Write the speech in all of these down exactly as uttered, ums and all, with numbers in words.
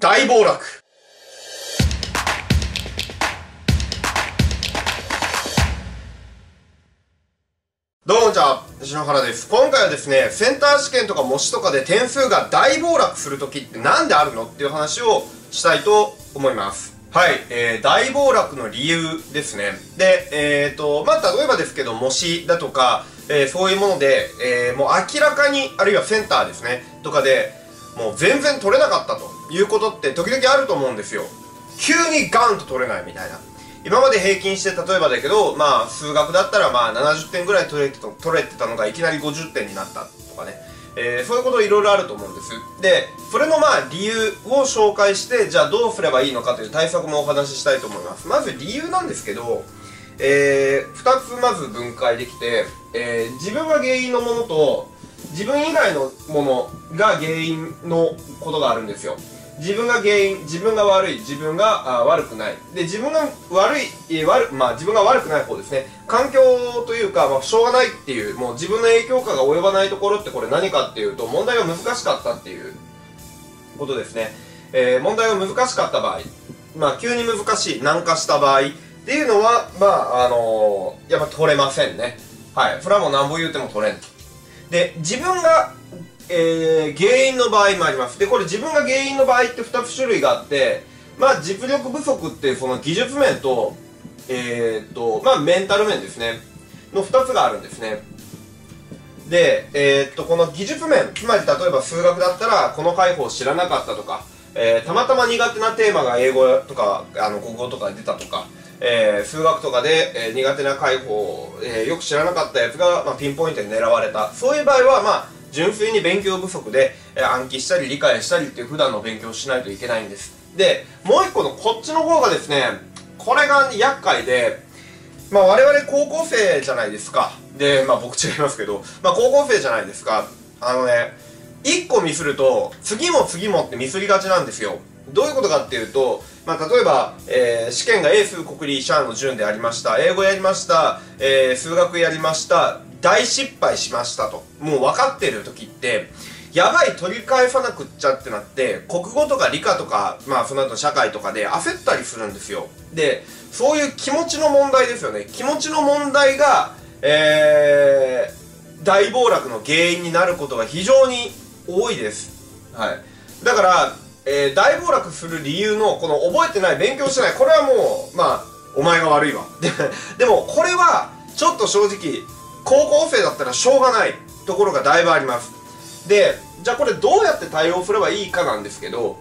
大暴落。どうもこんにちは、吉野原です。今回はですね、センター試験とか模試とかで点数が大暴落するときってなんであるのっていう話をしたいと思います。はい、えー、大暴落の理由ですね。で、えーと、まあ、例えばですけど、模試だとか、えー、そういうもので、えー、もう明らかに、あるいはセンターですね、とかで、もう全然取れなかったということって時々あると思うんですよ。急にガンと取れないみたいな。今まで平均して、例えばだけど、まあ、数学だったらまあななじゅってんぐらい取れてた、取れてたのがいきなりごじゅってんになったとかね。えー、そういうこといろいろあると思うんです。で、それのまあ理由を紹介して、じゃあどうすればいいのかという対策もお話ししたいと思います。まず理由なんですけど、えー、ふたつまず分解できて、えー、自分が原因のものと、自分以外のものが原因のことがあるんですよ。自分が原因、自分が悪い、自分が悪くない。で、自分が悪い、えー、悪、まあ自分が悪くない方ですね。環境というか、まあしょうがないっていう、もう自分の影響下が及ばないところってこれ何かっていうと、問題が難しかったっていうことですね。えー、問題が難しかった場合、まあ急に難しい、難化した場合っていうのは、まああのー、やっぱ取れませんね。はい。それはもう何ぼ言うても取れん。で、自分が、えー、原因の場合もあります。で、これ自分が原因の場合ってふたつ種類があって、まあ実力不足っていうその技術面と、えー、っと、まあメンタル面ですね。のふたつがあるんですね。で、えー、っと、この技術面、つまり例えば数学だったらこの解法を知らなかったとか、えー、たまたま苦手なテーマが英語とか、あの、国語とかで出たとか、えー、数学とかで、えー、苦手な解法を、えー、よく知らなかったやつが、まあ、ピンポイントに狙われた。そういう場合は、まあ、純粋に勉強不足で、えー、暗記したり理解したりっていう普段の勉強をしないといけないんです。で、もう一個のこっちの方がですね、これが厄介で、まあ我々高校生じゃないですか。で、まあ僕違いますけど、まあ高校生じゃないですか。あのね、一個ミスると、次も次もってミスりがちなんですよ。どういうことかっていうと、まあ、例えば、えー、試験が英数国理シャーの順でありました。英語やりました。えー、数学やりました。大失敗しましたと。もう分かってる時って、やばい取り返さなくっちゃってなって、国語とか理科とか、まあその後社会とかで焦ったりするんですよ。で、そういう気持ちの問題ですよね。気持ちの問題が、えー、大暴落の原因になることが非常に多いです。はい。だから、えー、大暴落する理由の、この覚えてない、勉強してない、これはもう、まあ、お前が悪いわ。で、でも、これは、ちょっと正直、高校生だったらしょうがないところがだいぶあります。で、じゃあこれどうやって対応すればいいかなんですけど、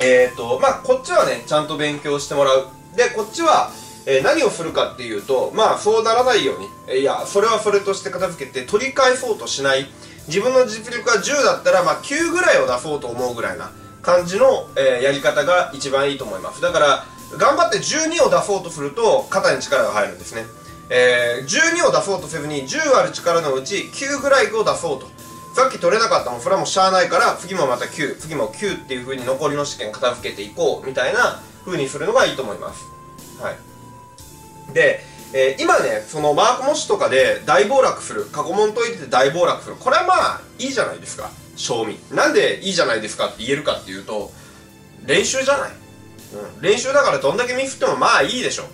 えっと、まあ、こっちはね、ちゃんと勉強してもらう。で、こっちは、えー、何をするかっていうと、まあ、そうならないように、いや、それはそれとして片付けて、取り返そうとしない。自分の実力がじゅうだったら、まあ、きゅうぐらいを出そうと思うぐらいな感じの、えー、やり方が一番いいと思います。だから、頑張ってじゅうにを出そうとすると、肩に力が入るんですね。えー、じゅうにを出そうとせずに、じゅうある力のうちきゅうぐらいを出そうと。さっき取れなかったもん、それはもうしゃあないから、次もまたきゅう、次もきゅうっていう風に残りの試験片付けていこう、みたいな風にするのがいいと思います。はい。で、えー、今ね、そのマーク模試とかで大暴落する。過去問解いてて大暴落する。これはまあ、いいじゃないですか。賞味。なんでいいじゃないですかって言えるかっていうと、練習じゃない。うん。練習だからどんだけミスってもまあいいでしょ。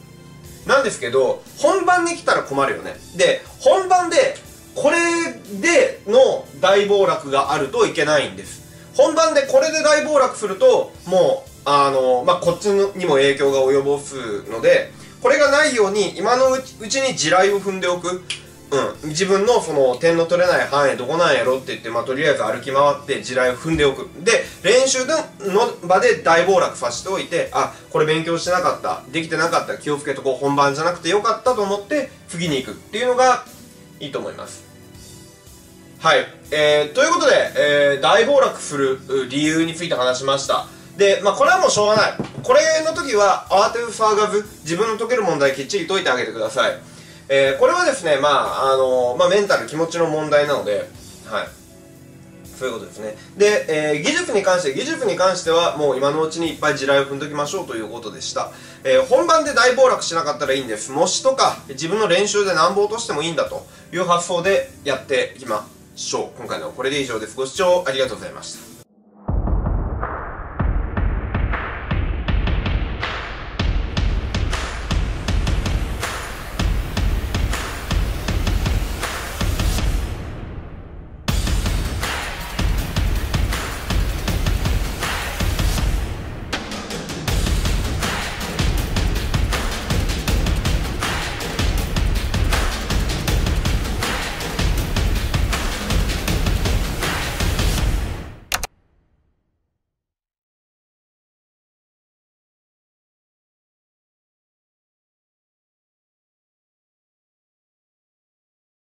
なんですけど、本番に来たら困るよね。で、本番で、これでの大暴落があるといけないんです。本番でこれで大暴落すると、もう、あの、まあ、こっちにも影響が及ぼすので、これがないように今のうちに地雷を踏んでおく。うん、自分のその点の取れない範囲どこなんやろって言って、まあ、とりあえず歩き回って地雷を踏んでおく。で、練習の場で大暴落させておいて、あ、これ勉強してなかった、できてなかった、気をつけとこう、本番じゃなくてよかったと思って、次に行くっていうのがいいと思います。はい。えー、ということで、えー、大暴落する理由について話しました。で、まあ、これはもうしょうがない。これの時は慌てる騒がず、自分の解ける問題きっちり解いてあげてください。えー、これはですね、まあ、あのー、まあ、メンタル、気持ちの問題なので、はい。そういうことですね。で、えー、技術に関して、技術に関しては、もう今のうちにいっぱい地雷を踏んどきましょうということでした。えー、本番で大暴落しなかったらいいんです。模試とか、自分の練習でなんぼ落としてもいいんだという発想でやっていきましょう。今回のこれで以上です。ご視聴ありがとうございました。